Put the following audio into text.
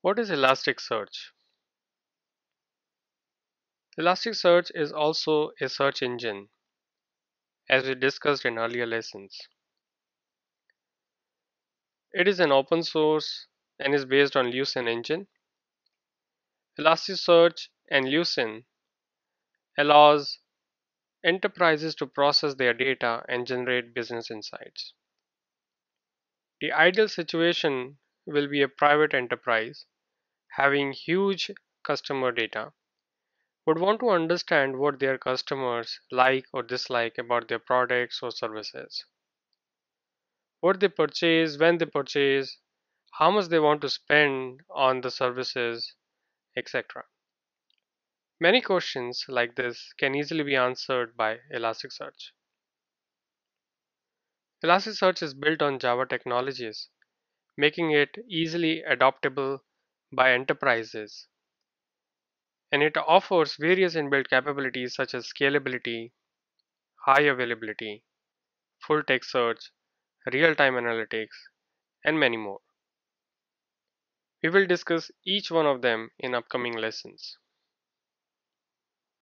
What is Elasticsearch? Elasticsearch is also a search engine, as we discussed in earlier lessons. It is an open source and is based on Lucene engine. Elasticsearch and Lucene allows enterprises to process their data and generate business insights. The ideal situation will be a private enterprise having huge customer data would want to understand what their customers like or dislike about their products or services, what they purchase, when they purchase, how much they want to spend on the services, etc. Many questions like this can easily be answered by Elasticsearch. Elasticsearch is built on Java technologies, making it easily adoptable by enterprises. And it offers various inbuilt capabilities such as scalability, high availability, full text search, real-time analytics, and many more. We will discuss each one of them in upcoming lessons.